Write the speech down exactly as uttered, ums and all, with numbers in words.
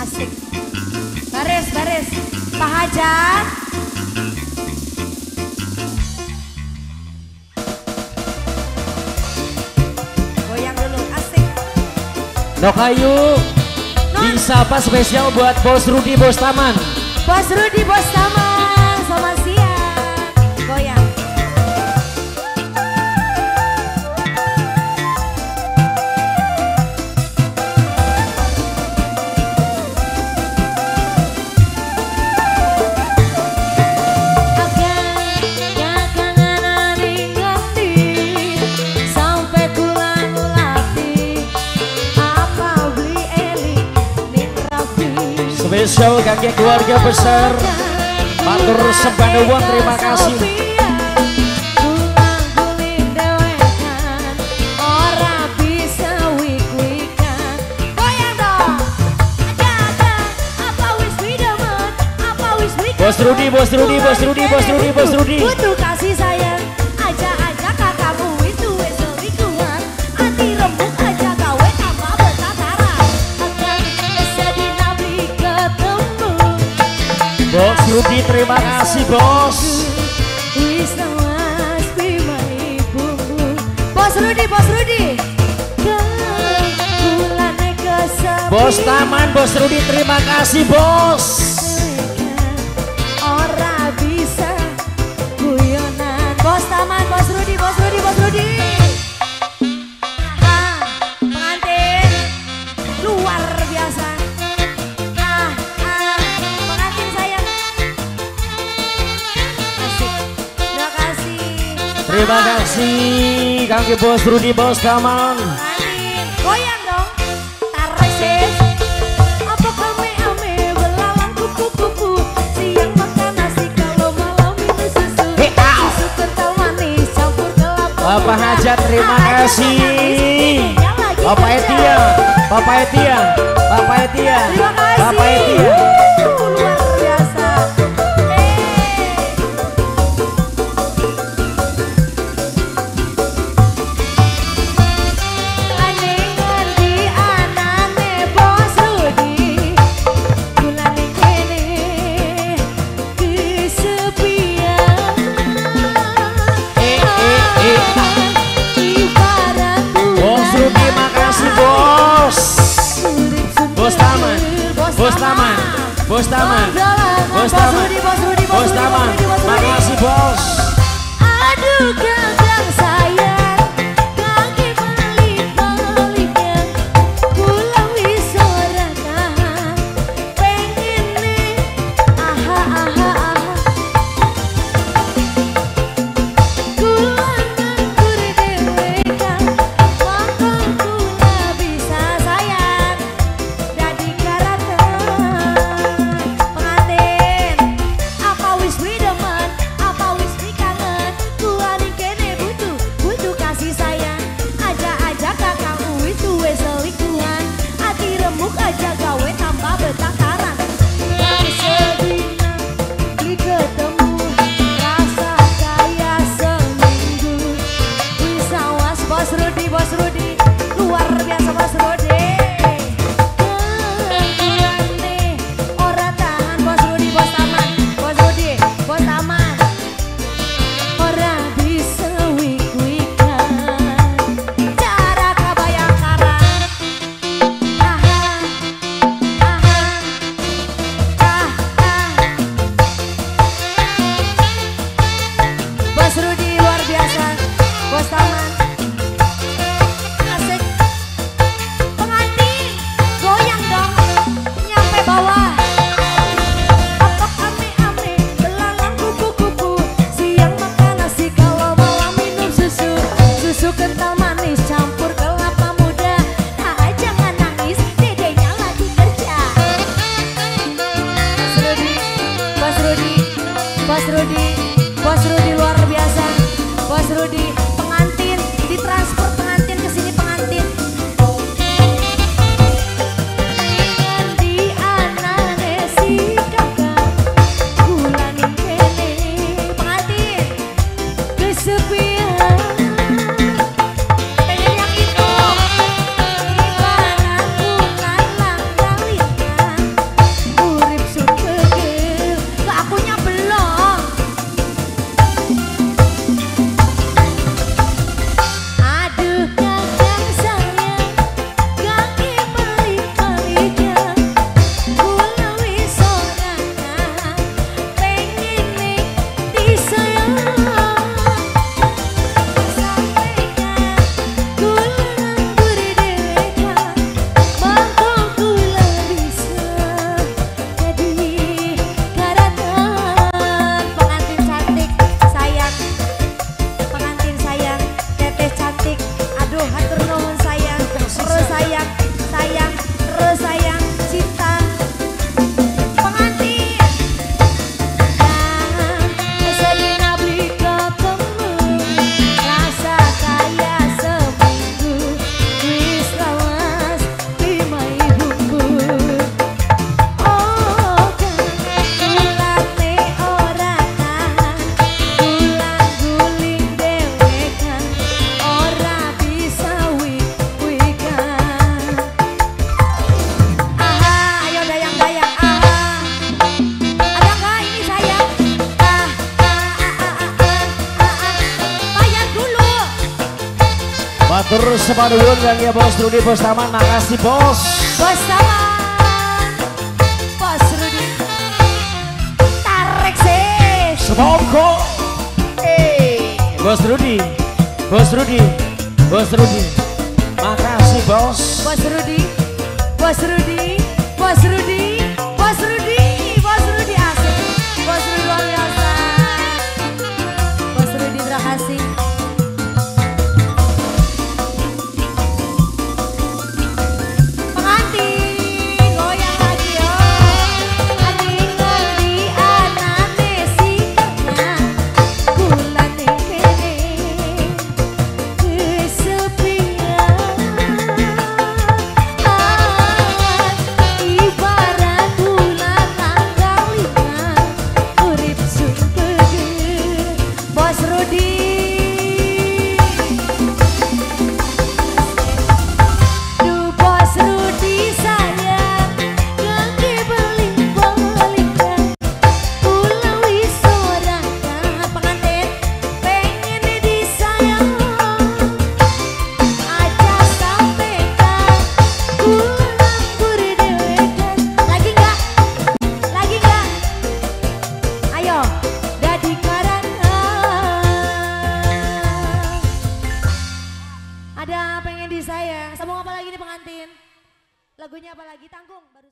Asik. Baris, baris. Pak Hajar. Goyang dulu, asik. Nokayu. Disapa spesial buat Bos Rudi, Bos Taman. Bos Rudi, Bos Taman. Selamat siang. Goyang. Spesial kakek keluarga besar matur sembanuwun, terima kasih. Bos Rudi, Bos Rudi, Bos Rudi, Bos Rudi, Bos Rudi. Butuh kasih sayang, aja-aja kakakmu itu esok lingkungan, hati rembuk aja gawe tambah bertatara. Akan sedih nabi ketemu. Bos Rudi, terima kasih Bos. Bos Rudi, Bos Rudi. Bos Taman, Bos Rudi, terima kasih Bos. Terima kasih kangge Bos Rudi, Bos Taman. Goyang dong. Taresis. Apa kami ame belalang kupu-kupu, siang makan nasi kalau malam minum susu. Susu kental manis campur kelapa. Bapak Hajar, terima kasih. Bapak Etia, Bapak Etia, Bapak Etia, Bapak Etia. Bos Taman, Bos Taman, Bos Taman, Bos Taman, makasih Bos. Aduh gagang sayang, kaki balik-baliknya, pulang wisorana, pengen nih, aha aha aha. Kulangan kurdewekan, wakong kula bisa sayang, jadi karate. Pengantin, apa wis wideman, apa wis Matur sepaduun kangge Bos Rudi, Bos Taman, makasih Bos. Bos Taman, Bos Rudi, tarik sih. Semongko, eh, Bos Rudi, Bos Rudi, Bos Rudi, makasih Bos. Bos Rudi, Bos Rudi, Bos Rudi, Bos Rudi, Bos Rudi asik, Bos Rudi luar biasa, Bos Rudi terima kasih. Ada pengen disayang. Sama apa lagi nih pengantin? Lagunya apa lagi? Tanggung baru.